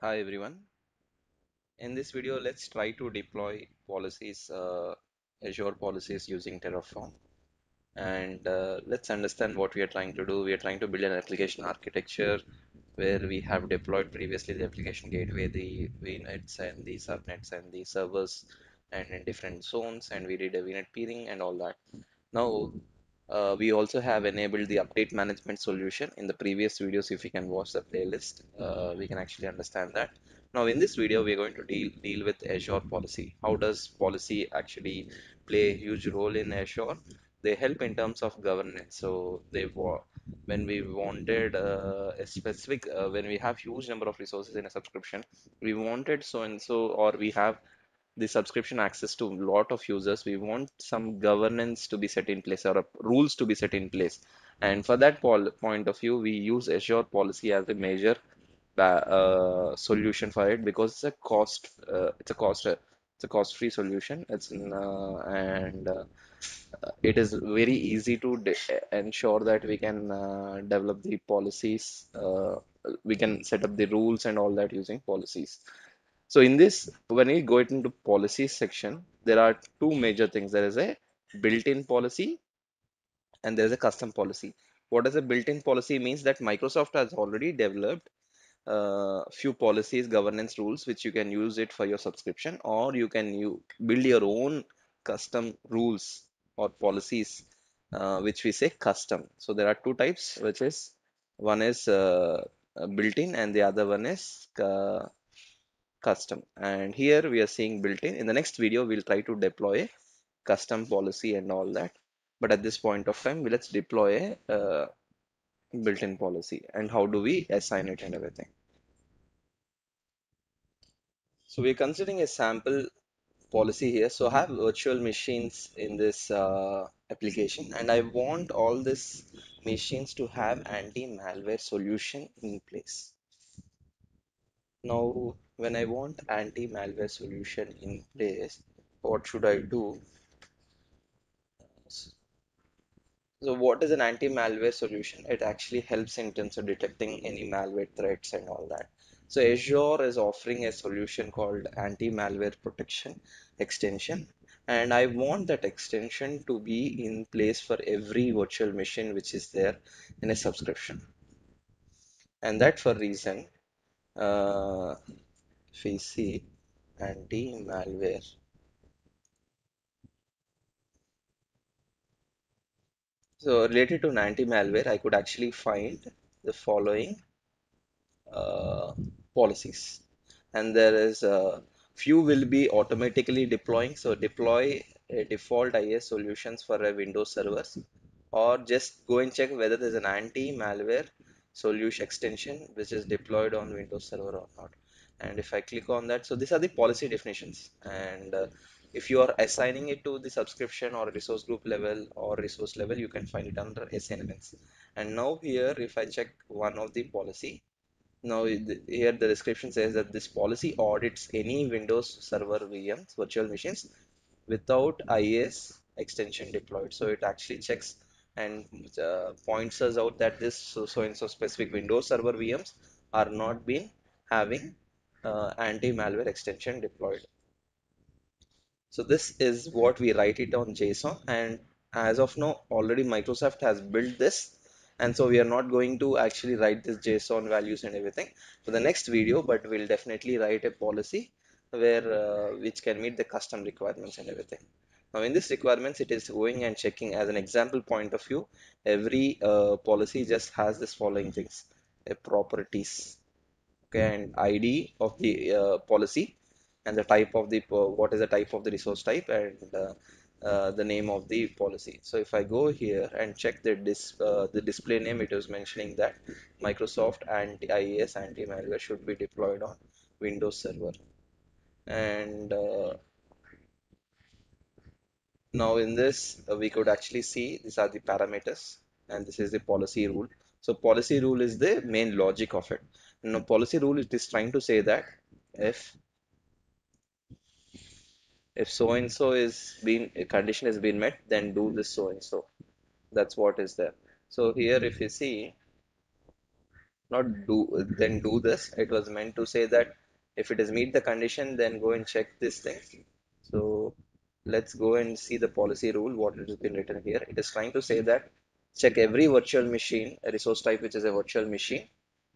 Hi everyone, in this video let's try to deploy policies, Azure policies using Terraform, and let's understand what we are trying to do. We are trying to build an application architecture where we have deployed previously the application gateway, the VNets and the subnets and the servers and in different zones, and we did a VNet peering and all that. Now we also have enabled the update management solution. In the previous videos, if you can watch the playlist, we can actually understand that. Now in this video, we are going to deal with Azure policy. How does policy actually play a huge role in Azure? They help in terms of governance. So they when we have huge number of resources in a subscription, we wanted so and so, or we have the subscription access to a lot of users, we want some governance to be set in place or rules to be set in place. And for that point of view, we use Azure policy as a major solution for it, because it's a cost, it's a cost-free solution. It's it is very easy to ensure that we can develop the policies. We can set up the rules and all that using policies. So in this, when we go into policy section, there are two major things. There is a built-in policy and there is a custom policy. What does a built-in policy means? That Microsoft has already developed a few policies, governance rules, which you can use it for your subscription, or you can build your own custom rules or policies, which we say custom. So there are two types, which is one is built-in and the other one is custom. And here we are seeing built-in. In the next video, we'll try to deploy a custom policy and all that, but at this point of time, let's deploy a built-in policy and how do we assign it and everything. So we're considering a sample policy here. So I have virtual machines in this application, and I want all these machines to have anti-malware solution in place. Now when I want anti-malware solution in place, what should I do? So what is an anti-malware solution? It actually helps in terms of detecting any malware threats and all that. So Azure is offering a solution called anti-malware protection extension, and I want that extension to be in place for every virtual machine which is there in a subscription. And that for reason, if we see anti-malware, so related to an anti-malware, I could actually find the following policies, and there is a few will be automatically deploying. So deploy a default IIS solutions for a Windows servers, or just go and check whether there's an anti-malware solution extension which is deployed on Windows Server or not. And if I click on that, so these are the policy definitions. And if you are assigning it to the subscription or resource group level or resource level, you can find it under assignments. And now here, if I check one of the policy, now here the description says that this policy audits any Windows Server VMs, virtual machines, without IIS extension deployed. So it actually checks and points us out that this so-and-so specific Windows Server VMs are not been having anti-malware extension deployed. So this is what we write it on JSON, and as of now already Microsoft has built this, and so we are not going to actually write this JSON values and everything for the next video, but we'll definitely write a policy where which can meet the custom requirements and everything. Now in this requirements, it is going and checking as an example point of view, every policy just has this following things: a properties, okay, and ID of the policy, and the type of the what is the type of the resource type, and the name of the policy. So if I go here and check the display name, it was mentioning that Microsoft IIS anti-malware should be deployed on Windows Server. And now in this, we could actually see these are the parameters, and this is the policy rule. So policy rule is the main logic of it. Now policy rule, it is trying to say that if so and so is being, a condition has been met, then do this so and so. That's what is there. So here if you see, not do, then do this. It was meant to say that if it is meet the condition, then go and check this thing. So let's go and see the policy rule, what it has been written here. It is trying to say that check every virtual machine, a resource type which is a virtual machine.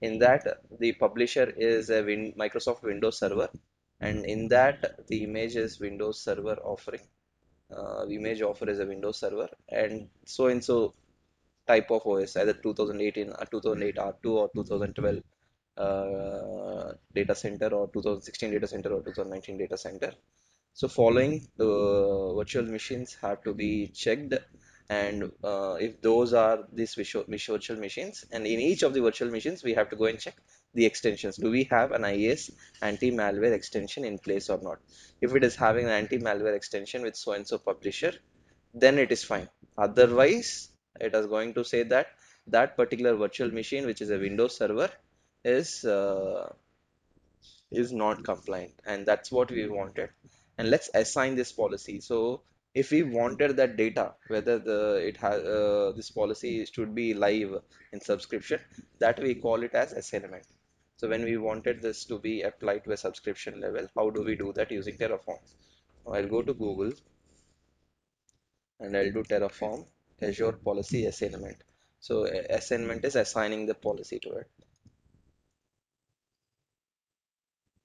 In that, the publisher is a Microsoft Windows Server, and in that the image is Windows Server offering. Image offer is a Windows Server, and so type of OS, either 2018 or 2008 R2 or 2012 data center or 2016 data center or 2019 data center. So following virtual machines have to be checked, and if those are these virtual machines, and in each of the virtual machines we have to go and check the extensions. Do we have an IIS anti-malware extension in place or not? If it is having an anti-malware extension with so and so publisher, then it is fine. Otherwise, it is going to say that that particular virtual machine, which is a Windows server, is not compliant, and that's what we wanted. And let's assign this policy. So if we wanted that data, whether this policy should be live in subscription, that we call it as assignment. So when we wanted this to be applied to a subscription level, how do we do that using Terraform? I'll go to Google and I'll do Terraform Azure Policy Assignment. So assignment is assigning the policy to it.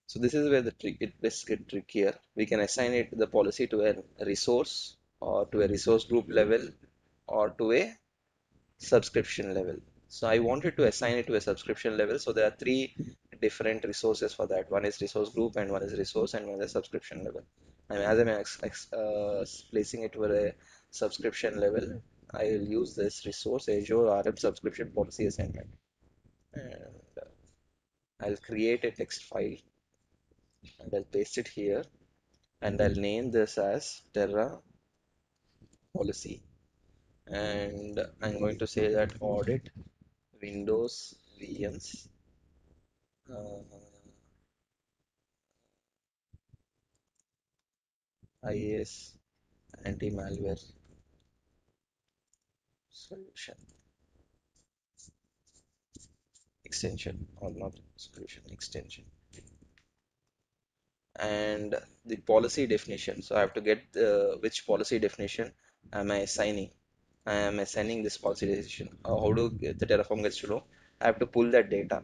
So this is where the trick, it gets here. We can assign it, the policy, to a resource or to a resource group level or to a subscription level. So I wanted to assign it to a subscription level. So there are three different resources for that. One is resource group, and one is resource, and one is subscription level. And as I'm placing it for a subscription level, I will use this resource Azure ARM subscription policy assignment. And I'll create a text file, and I'll paste it here, and I'll name this as Terra policy, and I'm going to say that audit Windows VMs IIS anti-malware solution extension, or not solution extension, and the policy definition. So I have to get which policy definition am I assigning. I am assigning this policy definition. How do the Terraform gets to know? I have to pull that data.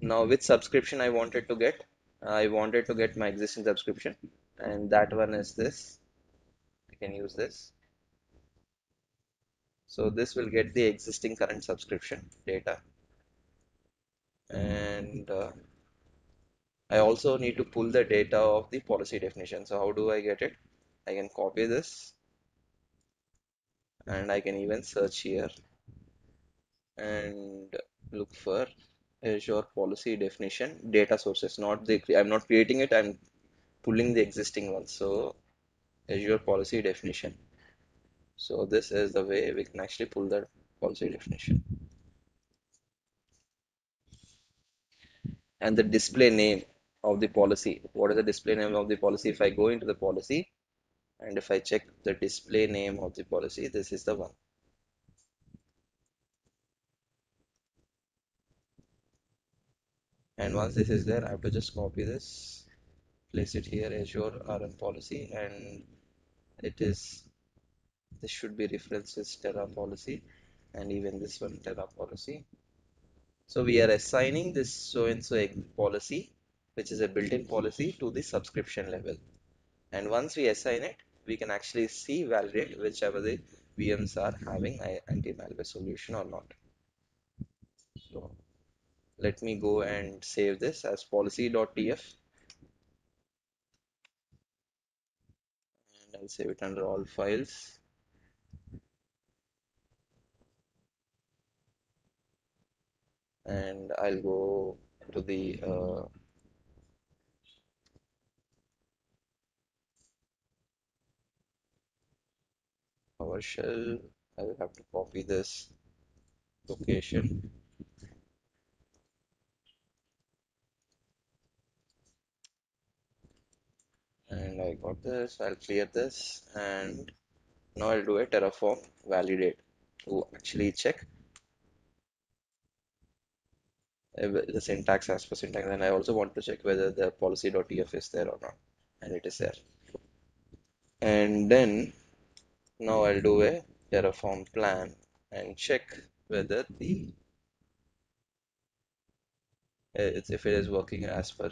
Now which subscription I wanted to get? I wanted to get my existing subscription, and that one is this. I can use this. So this will get the existing current subscription data, and I also need to pull the data of the policy definition. So how do I get it? I can copy this, and I can even search here and look for Azure policy definition data sources. Not the, I'm not creating it, I'm pulling the existing one. So Azure policy definition. So this is the way we can actually pull the policy definition. And the display name of the policy. What is the display name of the policy? If I go into the policy and if I check the display name of the policy, this is the one. And once this is there, I have to just copy this, place it here, Azure ARM policy, and it is, this should be referenced as Terra policy, and even this one Terra policy. So we are assigning this so and so policy, which is a built-in policy, to the subscription level, and once we assign it, we can actually see, validate whichever the VMs are having anti-malware solution or not. So let me go and save this as policy.tf, and I'll save it under all files. And I'll go to the PowerShell. I will have to copy this location. And I got this, I'll clear this, and now I'll do a Terraform validate to actually check the syntax as per syntax, and I also want to check whether the policy.ef is there or not, and it is there. And then now I'll do a Terraform plan and check whether the if it is working as per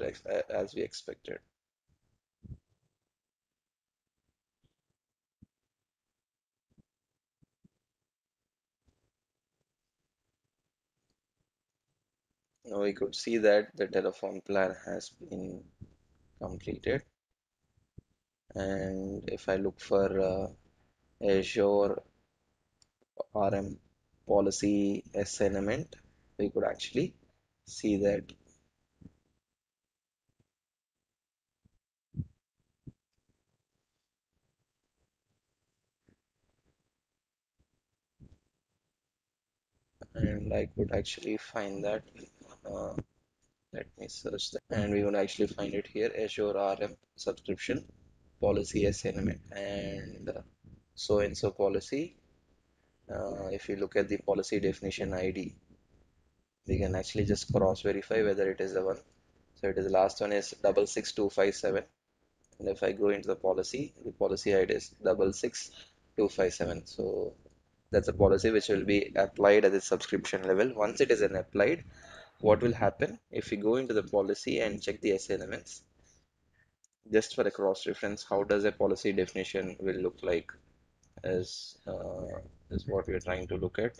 as we expected. Now we could see that the Terraform plan has been completed, and if I look for Azure ARM policy assignment, we could actually see that and I could actually find that. Let me search that, and we're going to actually find it here, Azure RM subscription policy assignment, and so and so policy. If you look at the policy definition ID, we can actually just cross verify whether it is the one. So it is the last one is 66257, and if I go into the policy, the policy ID is 66257. So that's a policy which will be applied at the subscription level. Once it is an applied, what will happen if we go into the policy and check the SI elements, just for a cross reference, how does a policy definition will look like is what we are trying to look at.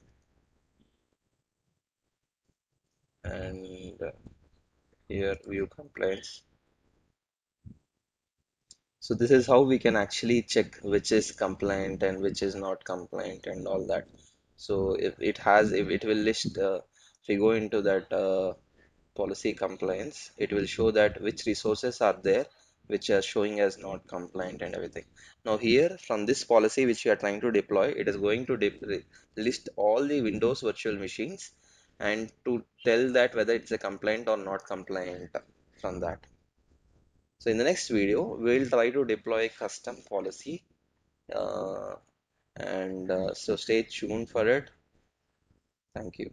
And here view compliance. So this is how we can actually check which is compliant and which is not compliant and all that. So if it will list, if we go into that policy compliance, it will show that which resources are there which are showing as not compliant and everything. Now here from this policy which we are trying to deploy, it is going to list all the Windows virtual machines and to tell that whether it's a compliant or not compliant from that. So in the next video, we'll try to deploy a custom policy, so stay tuned for it. Thank you.